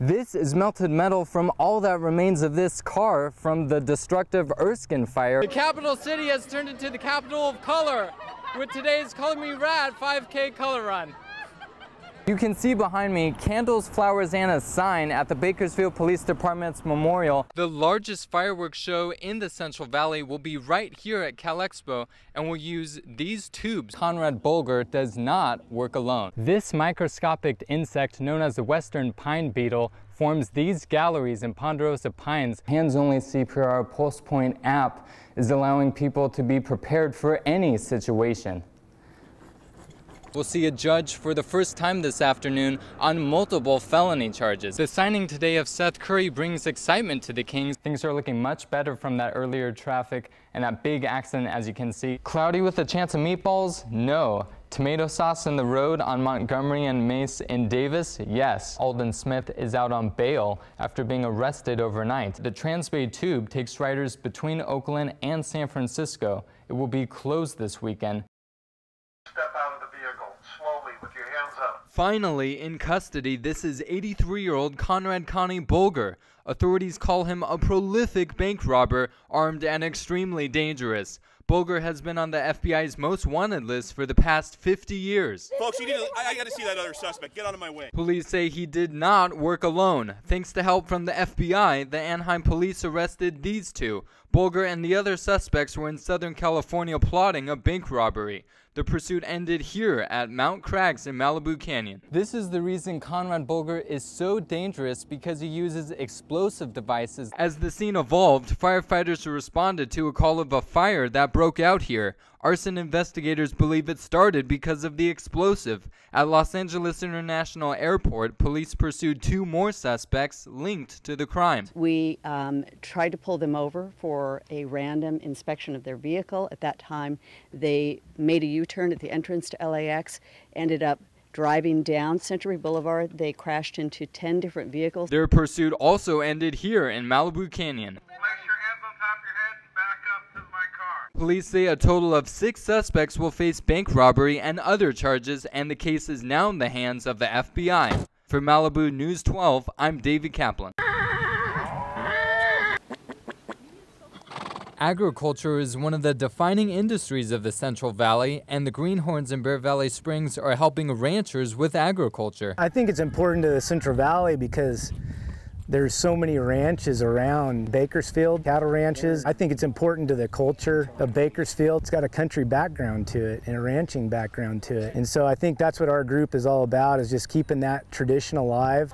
This is melted metal from all that remains of this car from the destructive Erskine fire. The capital city has turned into the capital of color with today's Color Me Rad 5K color run. You can see behind me candles, flowers, and a sign at the Bakersfield Police Department's memorial. The largest fireworks show in the Central Valley will be right here at Cal Expo and will use these tubes. Conrad Bulger does not work alone. This microscopic insect, known as the Western Pine Beetle, forms these galleries in Ponderosa Pines. Hands-only CPR Pulse Point app is allowing people to be prepared for any situation. We'll see a judge for the first time this afternoon on multiple felony charges. The signing today of Seth Curry brings excitement to the Kings. Things are looking much better from that earlier traffic and that big accident, as you can see. Cloudy with a chance of meatballs? No. Tomato sauce in the road on Montgomery and Mace in Davis? Yes. Alden Smith is out on bail after being arrested overnight. The Transbay Tube takes riders between Oakland and San Francisco. It will be closed this weekend. Finally in custody, this is 83-year-old Conrad "Connie" Bulger. Authorities call him a prolific bank robber, armed and extremely dangerous. Bulger has been on the FBI's most wanted list for the past 50 years. Folks, I gotta see that other suspect. Get out of my way. Police say he did not work alone. Thanks to help from the FBI, the Anaheim police arrested these two. Bulger and the other suspects were in Southern California plotting a bank robbery. The pursuit ended here at Mount Crags in Malibu Canyon. This is the reason Conrad Bulger is so dangerous, because he uses explosive devices. As the scene evolved, firefighters responded to a call of a fire that broke out here. Arson investigators believe it started because of the explosive. At Los Angeles International Airport, police pursued two more suspects linked to the crime. We tried to pull them over for a random inspection of their vehicle. At that time, they made a U-turn at the entrance to LAX, ended up driving down Century Boulevard. They crashed into 10 different vehicles. Their pursuit also ended here in Malibu Canyon. Police say a total of 6 suspects will face bank robbery and other charges, and the case is now in the hands of the FBI. For Malibu News 12, I'm David Kaplan. Agriculture is one of the defining industries of the Central Valley, and the Greenhorns in Bear Valley Springs are helping ranchers with agriculture. I think it's important to the Central Valley because there's so many ranches around Bakersfield, cattle ranches. I think it's important to the culture of Bakersfield. It's got a country background to it and a ranching background to it. And so I think that's what our group is all about, is just keeping that tradition alive.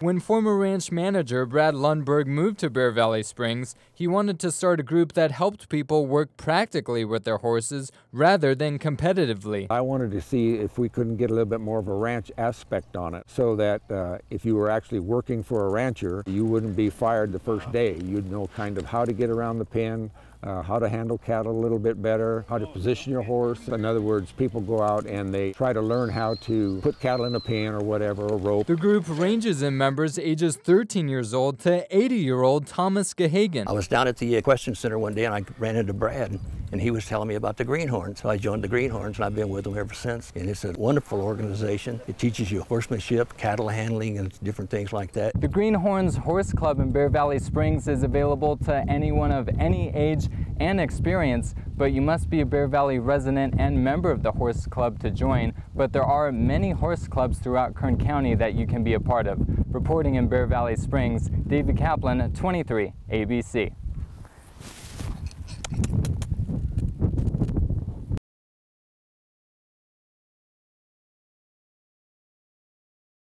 When former ranch manager Brad Lundberg moved to Bear Valley Springs, he wanted to start a group that helped people work practically with their horses rather than competitively. I wanted to see if we couldn't get a little bit more of a ranch aspect on it, so that if you were actually working for a rancher, you wouldn't be fired the first day. You'd know kind of how to get around the pen, how to handle cattle a little bit better, how to position your horse. In other words, people go out and they try to learn how to put cattle in a pen or whatever, a rope. The group ranges in members ages 13 years old to 80-year-old Thomas Gahagan. I was down at the question center one day and I ran into Brad, and he was telling me about the Greenhorns. So I joined the Greenhorns and I've been with them ever since. And it's a wonderful organization. It teaches you horsemanship, cattle handling, and different things like that. The Greenhorns Horse Club in Bear Valley Springs is available to anyone of any age and experience, but you must be a Bear Valley resident and member of the horse club to join. But there are many horse clubs throughout Kern County that you can be a part of. Reporting in Bear Valley Springs, David Kaplan, 23ABC.